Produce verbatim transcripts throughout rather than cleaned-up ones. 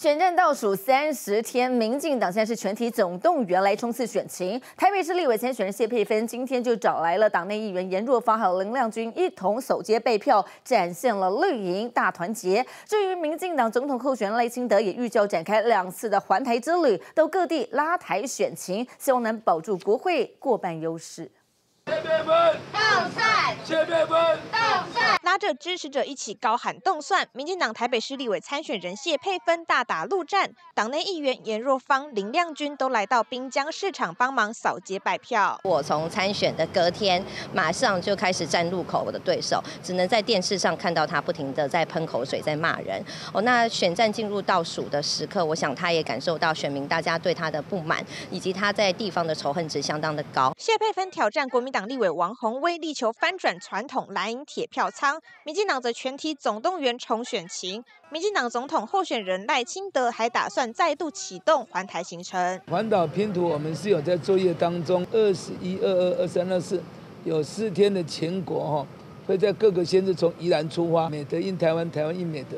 选战倒数三十天，民进党现在是全体总动员来冲刺选情。台北市立委参选人谢佩芬今天就找来了党内议员颜若芳还有林亮君一同守街备票，展现了绿营大团结。至于民进党总统候选人赖清德也预计展开两次的环台之旅，到各地拉台选情，希望能保住国会过半优势。 拉着支持者一起高喊“动算”，民进党台北市立委参选人谢佩芬大打陆战，党内议员颜若芳、林亮君都来到滨江市场帮忙扫街拜票。我从参选的隔天，马上就开始站路口，我的对手只能在电视上看到他不停的在喷口水，在骂人。哦，那选战进入倒数的时刻，我想他也感受到选民大家对他的不满，以及他在地方的仇恨值相当的高。谢佩芬挑战国民党 党立委王宏威力求翻转传统蓝营铁票仓，民进党则全体总动员重选情。民进党总统候选人赖清德还打算再度启动环台行程。环岛拼图我们是有在作业当中，二十一、二二、二三、二四，有四天的全国哈，会在各个县市从宜兰出发，美德印台湾，台湾印美德，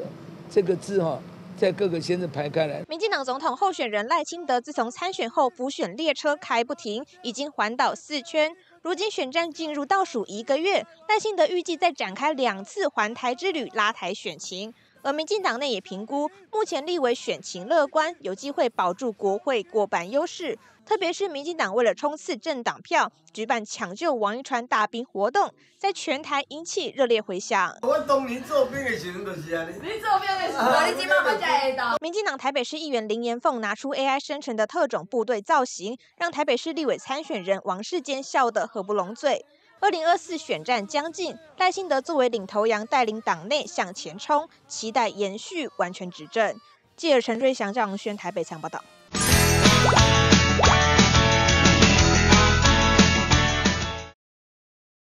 这个字哈。 在各个县市排开来。民进党总统候选人赖清德自从参选后，补选列车开不停，已经环岛四圈。如今选战进入倒数一个月，赖清德预计再展开两次环台之旅，拉台选情。而民进党内也评估，目前立委选情乐观，有机会保住国会过半优势。特别是民进党为了冲刺政党票，举办抢救王一川大兵活动，在全台引起热烈回响。我当年做兵的时候就是安尼，你做兵的时候，你今摆嘛才会到。民进党台北市议员林妍凤拿出 A I 生成的特种部队造型，让台北市立委参选人王世坚笑得合不拢嘴。 二零二四选战将近，赖清德作为领头羊，带领党内向前冲，期待延续完全执政。记者陈瑞祥、赵荣轩台北采访报道。